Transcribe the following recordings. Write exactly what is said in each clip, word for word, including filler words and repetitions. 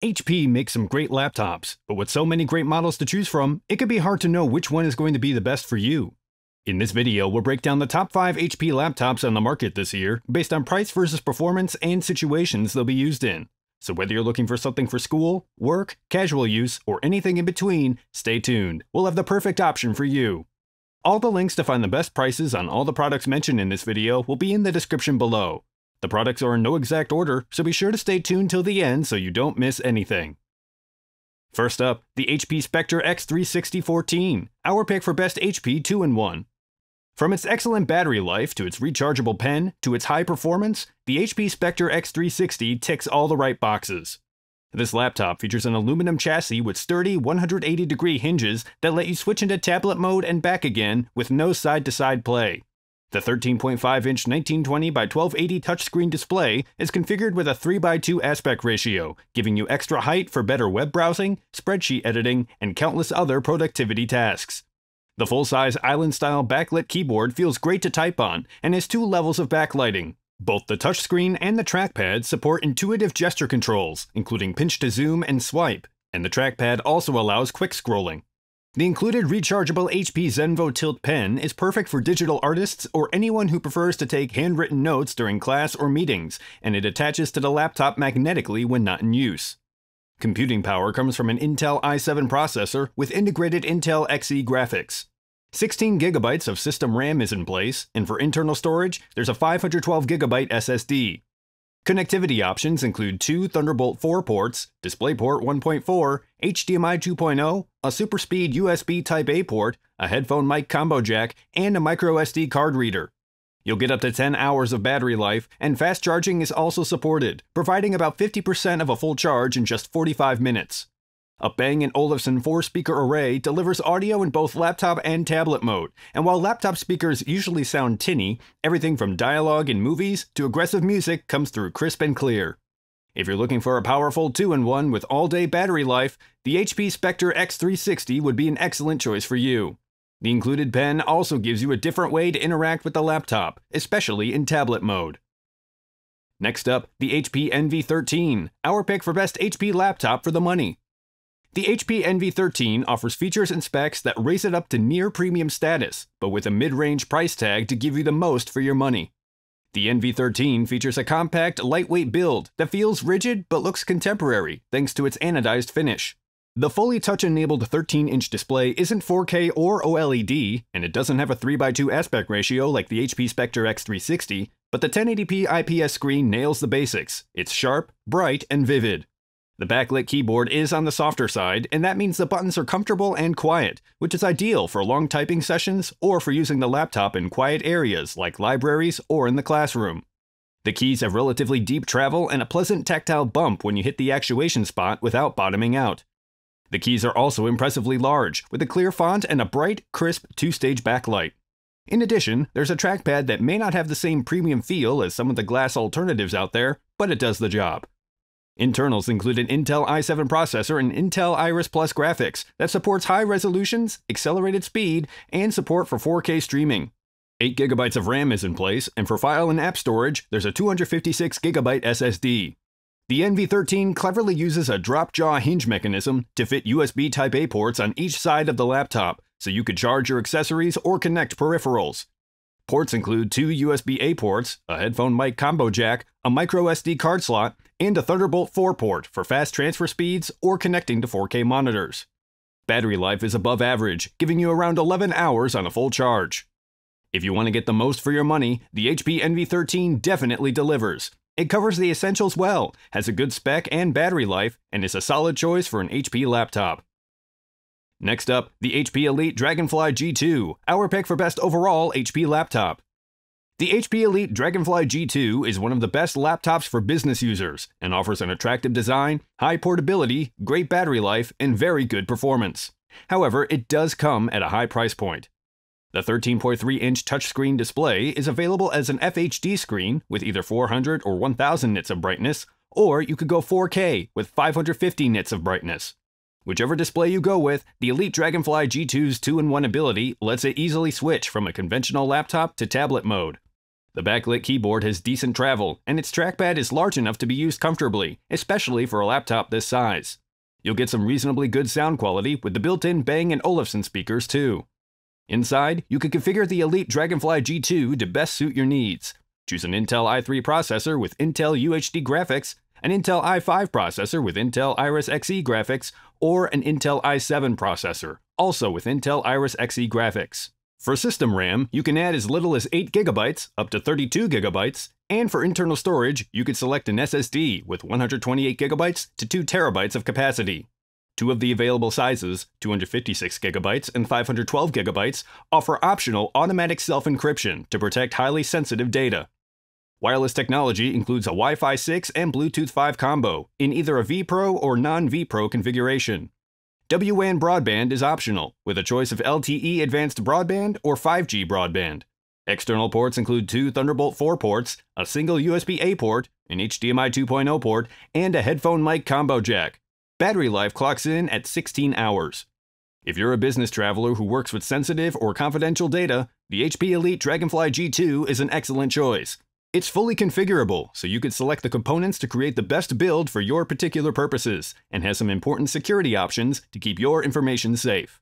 H P makes some great laptops, but with so many great models to choose from, it could be hard to know which one is going to be the best for you. In this video, we'll break down the top five H P laptops on the market this year, based on price versus performance and situations they'll be used in. So whether you're looking for something for school, work, casual use, or anything in between, stay tuned. We'll have the perfect option for you. All the links to find the best prices on all the products mentioned in this video will be in the description below. The products are in no exact order, so be sure to stay tuned till the end so you don't miss anything. First up, the H P Spectre X three sixty fourteen, our pick for best H P two in one. From its excellent battery life, to its rechargeable pen, to its high performance, the H P Spectre X three sixty ticks all the right boxes. This laptop features an aluminum chassis with sturdy one hundred eighty degree hinges that let you switch into tablet mode and back again with no side-to-side play. The thirteen point five inch nineteen twenty by twelve eighty touchscreen display is configured with a three by two aspect ratio, giving you extra height for better web browsing, spreadsheet editing, and countless other productivity tasks. The full-size island-style backlit keyboard feels great to type on and has two levels of backlighting. Both the touchscreen and the trackpad support intuitive gesture controls, including pinch to zoom and swipe, and the trackpad also allows quick scrolling. The included rechargeable H P Zenvo Tilt Pen is perfect for digital artists or anyone who prefers to take handwritten notes during class or meetings, and it attaches to the laptop magnetically when not in use. Computing power comes from an Intel i seven processor with integrated Intel X E graphics. sixteen gigabytes of system RAM is in place, and for internal storage, there's a five hundred twelve gigabyte S S D. Connectivity options include two Thunderbolt four ports, DisplayPort one point four, H D M I two point oh, a super-speed U S B Type A port, a headphone mic combo jack, and a microSD card reader. You'll get up to ten hours of battery life, and fast charging is also supported, providing about fifty percent of a full charge in just forty-five minutes. A Bang and Olufsen four-speaker array delivers audio in both laptop and tablet mode, and while laptop speakers usually sound tinny, everything from dialogue in movies to aggressive music comes through crisp and clear. If you're looking for a powerful two in one with all-day battery life, the H P Spectre X three sixty would be an excellent choice for you. The included pen also gives you a different way to interact with the laptop, especially in tablet mode. Next up, the H P Envy thirteen, our pick for best H P laptop for the money. The H P Envy thirteen offers features and specs that raise it up to near premium status, but with a mid-range price tag to give you the most for your money. The Envy thirteen features a compact, lightweight build that feels rigid but looks contemporary thanks to its anodized finish. The fully touch-enabled thirteen inch display isn't four K or OLED, and it doesn't have a three by two aspect ratio like the H P Spectre X three sixty, but the ten eighty p I P S screen nails the basics. It's sharp, bright, and vivid. The backlit keyboard is on the softer side, and that means the buttons are comfortable and quiet, which is ideal for long typing sessions or for using the laptop in quiet areas like libraries or in the classroom. The keys have relatively deep travel and a pleasant tactile bump when you hit the actuation spot without bottoming out. The keys are also impressively large, with a clear font and a bright, crisp two-stage backlight. In addition, there's a trackpad that may not have the same premium feel as some of the glass alternatives out there, but it does the job. Internals include an Intel i seven processor and Intel Iris Plus graphics that supports high resolutions, accelerated speed, and support for four K streaming. eight gigabytes of RAM is in place, and for file and app storage, there's a two hundred fifty-six gigabyte S S D. The Envy thirteen cleverly uses a drop-jaw hinge mechanism to fit U S B Type A ports on each side of the laptop, so you could charge your accessories or connect peripherals. Ports include two U S B A ports, a headphone mic combo jack, a microSD card slot, and a Thunderbolt four port for fast transfer speeds or connecting to four K monitors. Battery life is above average, giving you around eleven hours on a full charge. If you want to get the most for your money, the H P Envy thirteen definitely delivers. It covers the essentials well, has a good spec and battery life, and is a solid choice for an H P laptop. Next up, the H P Elite Dragonfly G two, our pick for best overall H P laptop. The H P Elite Dragonfly G two is one of the best laptops for business users and offers an attractive design, high portability, great battery life, and very good performance. However, it does come at a high price point. The thirteen point three inch touchscreen display is available as an F H D screen with either four hundred or one thousand nits of brightness, or you could go four K with five hundred fifty nits of brightness. Whichever display you go with, the Elite Dragonfly G two's two in one ability lets it easily switch from a conventional laptop to tablet mode. The backlit keyboard has decent travel, and its trackpad is large enough to be used comfortably, especially for a laptop this size. You'll get some reasonably good sound quality with the built-in Bang and Olufsen speakers too. Inside, you can configure the Elite Dragonfly G two to best suit your needs. Choose an Intel i three processor with Intel U H D graphics, an Intel i five processor with Intel Iris Xe graphics, or an Intel i seven processor, also with Intel Iris Xe graphics. For system RAM, you can add as little as eight gigabytes up to thirty-two gigabytes, and for internal storage, you can select an S S D with one hundred twenty-eight gigabytes to two terabytes of capacity. Two of the available sizes, two hundred fifty-six gigabytes and five hundred twelve gigabytes, offer optional automatic self-encryption to protect highly sensitive data. Wireless technology includes a Wi-Fi six and Bluetooth five combo in either a V-Pro or non-V-Pro configuration. W WAN broadband is optional, with a choice of L T E Advanced broadband or five G broadband. External ports include two Thunderbolt four ports, a single U S B A port, an H D M I two point oh port, and a headphone mic combo jack. Battery life clocks in at sixteen hours. If you're a business traveler who works with sensitive or confidential data, the H P Elite Dragonfly G two is an excellent choice. It's fully configurable, so you can select the components to create the best build for your particular purposes, and has some important security options to keep your information safe.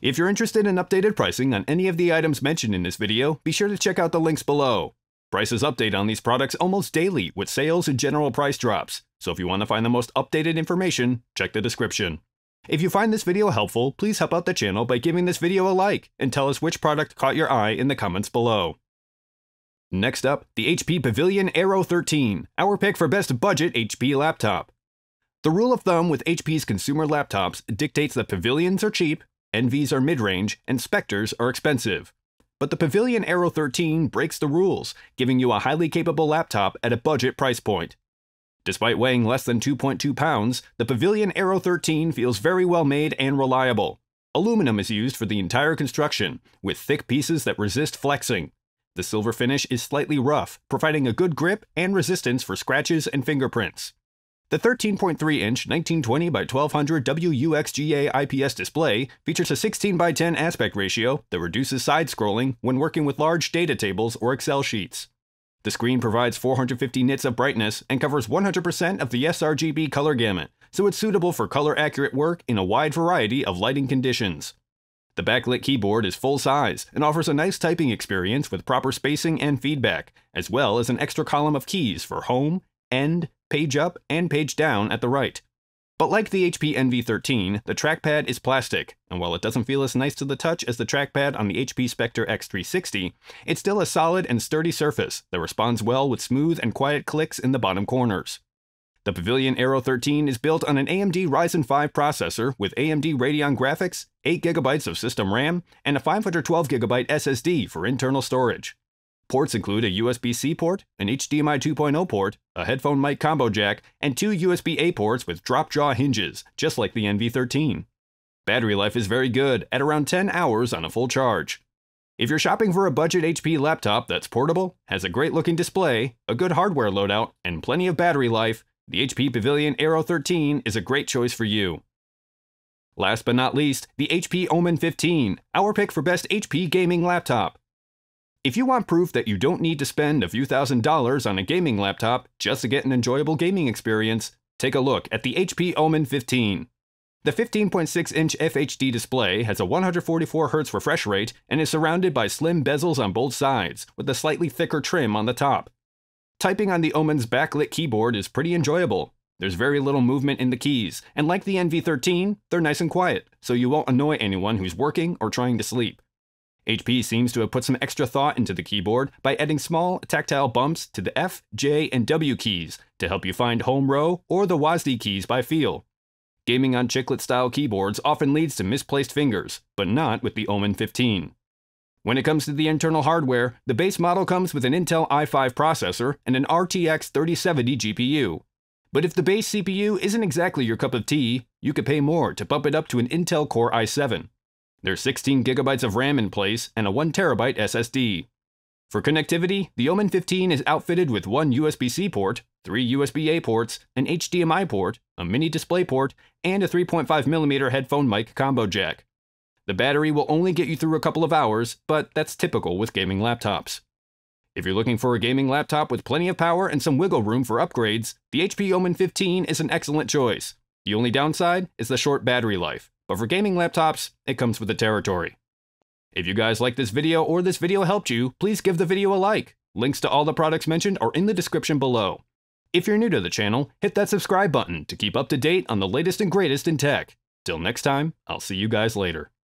If you're interested in updated pricing on any of the items mentioned in this video, be sure to check out the links below. Prices update on these products almost daily with sales and general price drops, so if you want to find the most updated information, check the description. If you find this video helpful, please help out the channel by giving this video a like and tell us which product caught your eye in the comments below. Next up, the H P Pavilion Aero thirteen, our pick for best budget H P laptop. The rule of thumb with H P's consumer laptops dictates that Pavilions are cheap, Envies are mid-range, and Spectres are expensive. But the Pavilion Aero thirteen breaks the rules, giving you a highly capable laptop at a budget price point. Despite weighing less than two point two pounds, the Pavilion Aero thirteen feels very well made and reliable. Aluminum is used for the entire construction, with thick pieces that resist flexing. The silver finish is slightly rough, providing a good grip and resistance for scratches and fingerprints. The thirteen point three inch nineteen twenty by twelve hundred W U X G A I P S display features a sixteen by ten aspect ratio that reduces side-scrolling when working with large data tables or Excel sheets. The screen provides four hundred fifty nits of brightness and covers one hundred percent of the s R G B color gamut, so it's suitable for color-accurate work in a wide variety of lighting conditions. The backlit keyboard is full size and offers a nice typing experience with proper spacing and feedback, as well as an extra column of keys for home, end, page up, and page down at the right. But like the H P Envy thirteen, the trackpad is plastic, and while it doesn't feel as nice to the touch as the trackpad on the H P Spectre X three sixty, it's still a solid and sturdy surface that responds well with smooth and quiet clicks in the bottom corners. The Pavilion Aero thirteen is built on an A M D Ryzen five processor with A M D Radeon graphics, eight gigabytes of system RAM, and a five hundred twelve gigabyte S S D for internal storage. Ports include a U S B C port, an H D M I two point oh port, a headphone mic combo jack, and two U S B A ports with drop jaw hinges, just like the Envy thirteen. Battery life is very good, at around ten hours on a full charge. If you're shopping for a budget H P laptop that's portable, has a great looking display, a good hardware loadout, and plenty of battery life, the H P Pavilion Aero thirteen is a great choice for you. Last but not least, the H P Omen fifteen, our pick for best H P gaming laptop. If you want proof that you don't need to spend a few thousand dollars on a gaming laptop just to get an enjoyable gaming experience, take a look at the H P Omen fifteen. The fifteen point six inch F H D display has a one hundred forty-four hertz refresh rate and is surrounded by slim bezels on both sides, with a slightly thicker trim on the top. Typing on the Omen's backlit keyboard is pretty enjoyable. There's very little movement in the keys, and like the Envy thirteen, they're nice and quiet, so you won't annoy anyone who's working or trying to sleep. H P seems to have put some extra thought into the keyboard by adding small, tactile bumps to the F, J, and W keys to help you find home row or the W A S D keys by feel. Gaming on chiclet-style keyboards often leads to misplaced fingers, but not with the Omen fifteen. When it comes to the internal hardware, the base model comes with an Intel i five processor and an R T X thirty seventy G P U. But if the base C P U isn't exactly your cup of tea, you could pay more to bump it up to an Intel Core i seven. There's sixteen gigabytes of RAM in place and a one terabyte S S D. For connectivity, the Omen fifteen is outfitted with one U S B C port, three U S B A ports, an H D M I port, a mini display port, and a three point five millimeter headphone mic combo jack. The battery will only get you through a couple of hours, but that's typical with gaming laptops. If you're looking for a gaming laptop with plenty of power and some wiggle room for upgrades, the H P Omen fifteen is an excellent choice. The only downside is the short battery life, but for gaming laptops, it comes with the territory. If you guys liked this video or this video helped you, please give the video a like. Links to all the products mentioned are in the description below. If you're new to the channel, hit that subscribe button to keep up to date on the latest and greatest in tech. Till next time, I'll see you guys later.